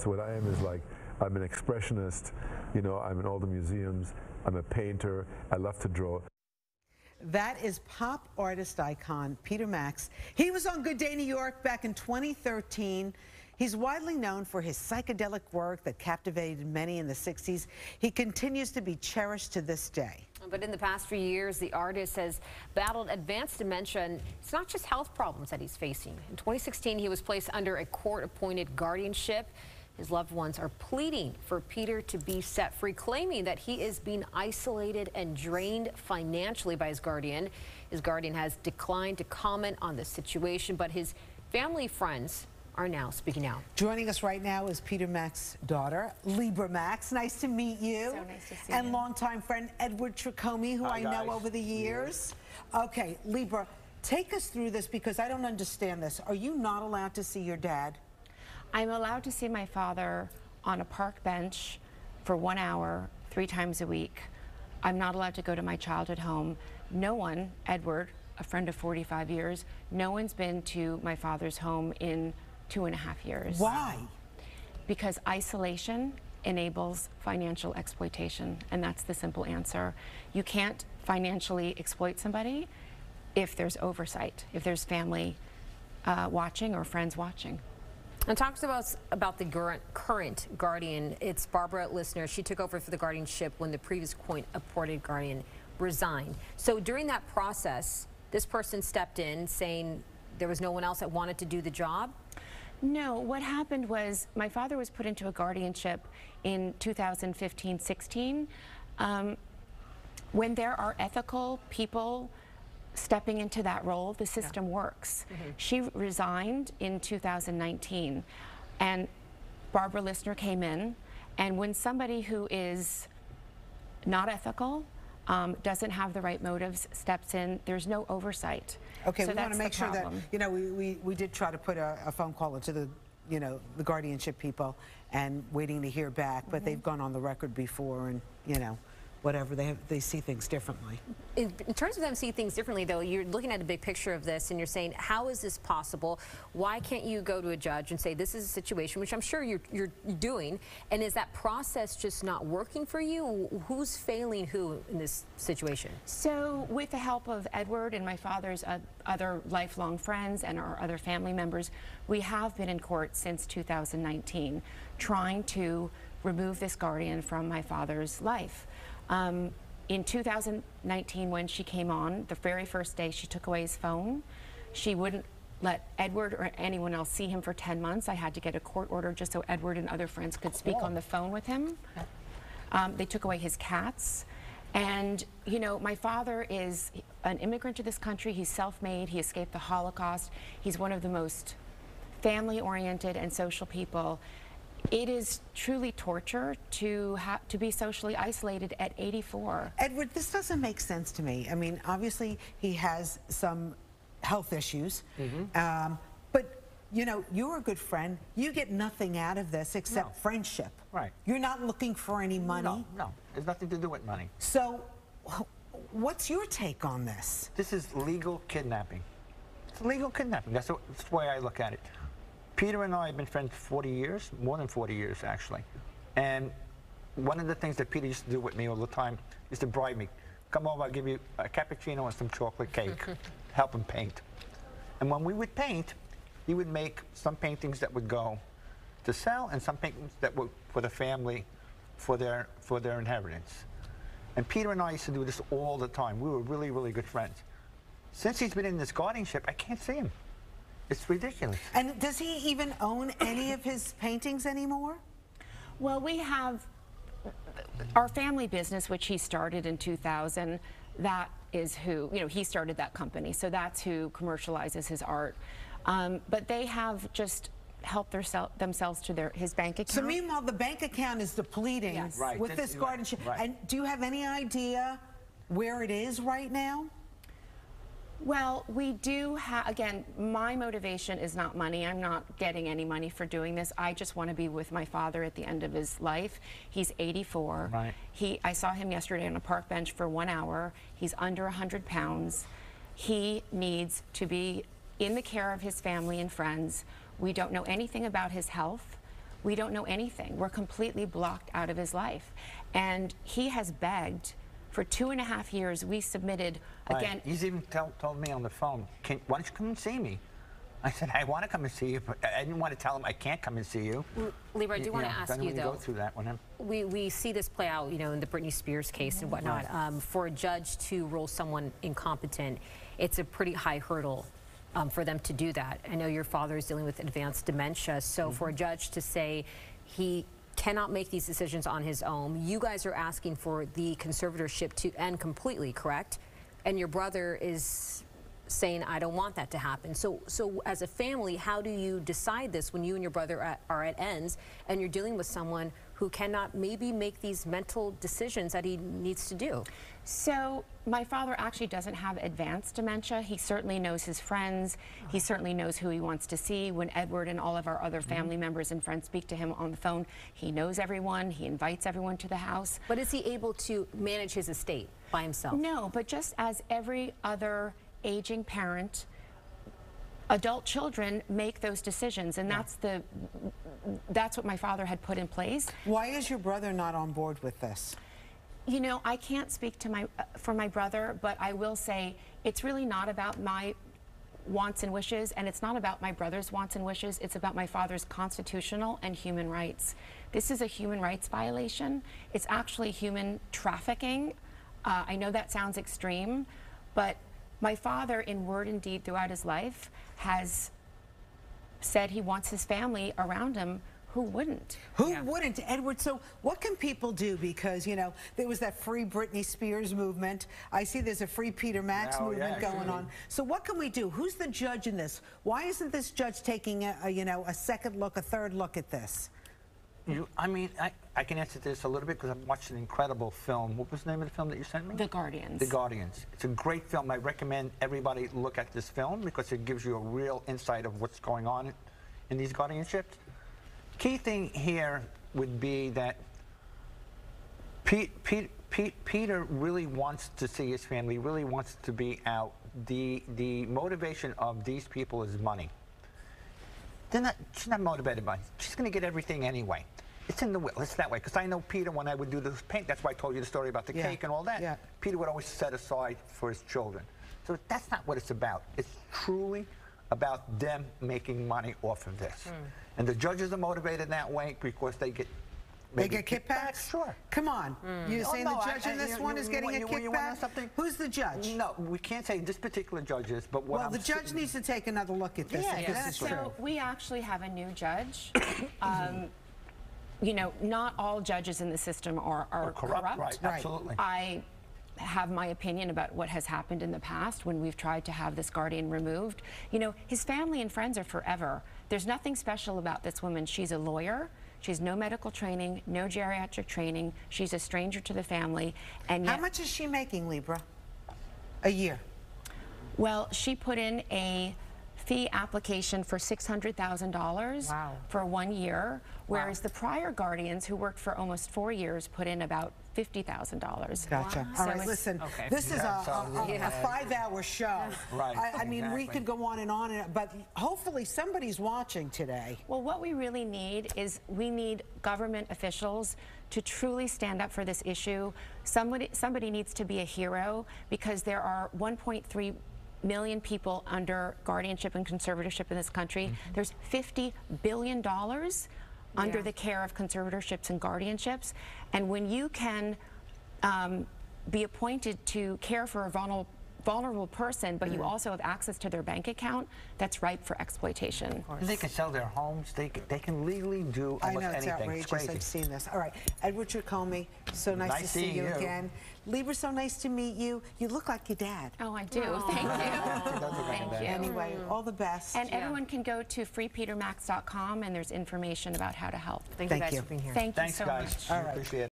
So what I am is like, I'm an expressionist, you know, I'm in all the museums, I'm a painter, I love to draw. That is pop artist icon Peter Max. He was on Good Day New York back in 2013. He's widely known for his psychedelic work that captivated many in the 60s. He continues to be cherished to this day. But in the past few years, the artist has battled advanced dementia, and it's not just health problems that he's facing. In 2016, he was placed under a court-appointed guardianship. His loved ones are pleading for Peter to be set free, claiming that he is being isolated and drained financially by his guardian. His guardian has declined to comment on the situation, but his family friends are now speaking out. Joining us right now is Peter Max's daughter, Libra Max. Nice to meet you. So nice to see you. And longtime friend Edward Tricomi, who I know over the years. Yeah. Okay, Libra, take us through this because I don't understand this. Are you not allowed to see your dad? I'm allowed to see my father on a park bench for 1 hour, 3 times a week. I'm not allowed to go to my childhood home. No one, Edward, a friend of 45 years, no one's been to my father's home in 2.5 years. Why? Because isolation enables financial exploitation, and that's the simple answer. You can't financially exploit somebody if there's oversight, if there's family watching or friends watching. And talk to us about the current guardian. It's Barbara Lissner. She took over for the guardianship when the previous court-appointed guardian resigned. So during that process, this person stepped in saying there was no one else that wanted to do the job? No, what happened was my father was put into a guardianship in 2015-16. When there are ethical people stepping into that role, the system works. Mm-hmm. She resigned in 2019, and Barbara Lissner came in, and when somebody who is not ethical, doesn't have the right motives, steps in, there's no oversight. Okay, so we want to make sure that, you know, we did try to put a phone call into the, you know, the guardianship people and waiting to hear back, but they've gone on the record before and, you know, whatever, they see things differently. In terms of them see things differently, though, you're looking at a big picture of this and you're saying, how is this possible? Why can't you go to a judge and say, this is a situation, which I'm sure you're doing, and is that process just not working for you? Who's failing who in this situation? So with the help of Edward and my father's other lifelong friends and our other family members, we have been in court since 2019 trying to remove this guardian from my father's life. In 2019, when she came on, the very first day she took away his phone. She wouldn't let Edward or anyone else see him for 10 months. I had to get a court order just so Edward and other friends could speak on the phone with him. They took away his cats. And, you know, my father is an immigrant to this country. He's self-made. He escaped the Holocaust. He's one of the most family-oriented and social people. It is truly torture to be socially isolated at 84. Edward, this doesn't make sense to me. I mean, obviously, he has some health issues, but, you know, you're a good friend. You get nothing out of this except friendship. Right. You're not looking for any money. No, no. There's nothing to do with money. So what's your take on this? This is legal kidnapping. It's legal kidnapping. That's the way I look at it. Peter and I have been friends 40 years, more than 40 years actually. And one of the things that Peter used to do with me all the time is to bribe me. Come over, I'll give you a cappuccino and some chocolate cake. Help him paint. And when we would paint, he would make some paintings that would go to sell and some paintings that were for the family, for their inheritance. And Peter and I used to do this all the time. We were really, really good friends. Since he's been in this guardianship, I can't see him. It's ridiculous. And does he even own any of his paintings anymore? Well, we have our family business, which he started in 2000. That is who, you know, he started that company. So that's who commercializes his art. But they have just helped themselves to his bank account. So meanwhile, the bank account is depleting with this guardianship. Right. And do you have any idea where it is right now? Well, we do have, again, my motivation is not money. I'm not getting any money for doing this. I just want to be with my father at the end of his life. He's 84. Right. I saw him yesterday on a park bench for 1 hour. He's under 100 pounds. He needs to be in the care of his family and friends. We don't know anything about his health. We don't know anything. We're completely blocked out of his life. And he has begged for 2.5 years. We submitted, again... He's even told me on the phone, why don't you come and see me? I said, I want to come and see you, but I didn't want to tell him I can't come and see you. Libra, I do want to ask you, though. Go through that one. We see this play out, you know, in the Britney Spears case and whatnot. Right. For a judge to rule someone incompetent, it's a pretty high hurdle for them to do that. I know your father is dealing with advanced dementia, so for a judge to say he cannot make these decisions on his own, you guys are asking for the conservatorship to end completely, correct? And your brother is... saying, I don't want that to happen. So as a family, how do you decide this when you and your brother are at ends and you're dealing with someone who cannot maybe make these mental decisions that he needs to do? So my father actually doesn't have advanced dementia. He certainly knows his friends. He certainly knows who he wants to see. When Edward and all of our other family members and friends speak to him on the phone, he knows everyone. He invites everyone to the house. But is he able to manage his estate by himself? No, but just as every other aging parent, adult children make those decisions, and that's what my father had put in place. Why is your brother not on board with this? You know, I can't speak to for my brother, but I will say it's really not about my wants and wishes, and it's not about my brother's wants and wishes. It's about my father's constitutional and human rights. This is a human rights violation. It's actually human trafficking. I know that sounds extreme, but my father, in word and deed throughout his life, has said he wants his family around him. Who wouldn't? Who wouldn't, Edward? So what can people do? Because, you know, there was that free Britney Spears movement. I see there's a free Peter Max movement going on. So what can we do? Who's the judge in this? Why isn't this judge taking, you know, a second look, a third look at this? I mean, I can answer this a little bit because I've watched an incredible film. What was the name of the film that you sent me? The Guardians. The Guardians. It's a great film. I recommend everybody look at this film because it gives you a real insight of what's going on in these guardianships. Key thing here would be that Peter really wants to see his family, really wants to be out. The motivation of these people is money. She's not motivated by it. She's going to get everything anyway. It's in the will. It's that way. Because I know Peter, when I would do this paint, that's why I told you the story about the cake and all that. Yeah. Peter would always set aside for his children. So that's not what it's about. It's truly about them making money off of this. And the judges are motivated that way because they get... They get kickbacks? Sure. Come on. You're saying the judge in this one is getting a kickback? Who's the judge? No, we can't say this particular judge is, but what I'm saying... Well, the judge needs to take another look at this. Yeah, that's true. So we actually have a new judge. You know, not all judges in the system are corrupt. Right, absolutely. I have my opinion about what has happened in the past when we've tried to have this guardian removed. You know, his family and friends are forever. There's nothing special about this woman. She's a lawyer. She has no medical training, no geriatric training. She's a stranger to the family. And yet, how much is she making, Libra, a year? Well, she put in a fee application for $600,000 for 1 year, whereas the prior guardians, who worked for almost 4 years, put in about $50,000. Gotcha. Wow. All right, listen, this is a 5-hour show. Right. I mean, we could go on, and but hopefully somebody's watching today. Well, what we really need is we need government officials to truly stand up for this issue. Somebody needs to be a hero because there are 1.3 million people under guardianship and conservatorship in this country. There's $50 billion under the care of conservatorships and guardianships. And when you can be appointed to care for a vulnerable person, but you also have access to their bank account, that's ripe for exploitation. They can sell their homes. They can legally do almost anything. I know, it's outrageous. It's crazy. I've seen this. All right, Edward Tricomi, so nice to see you again. Libra, so nice to meet you. You look like your dad. Oh, I do. Aww. Thank you. Thank you. Anyway, all the best. And everyone can go to freepetermax.com, and there's information about how to help. Thank you guys for being here. Thanks so much. All right. Appreciate it.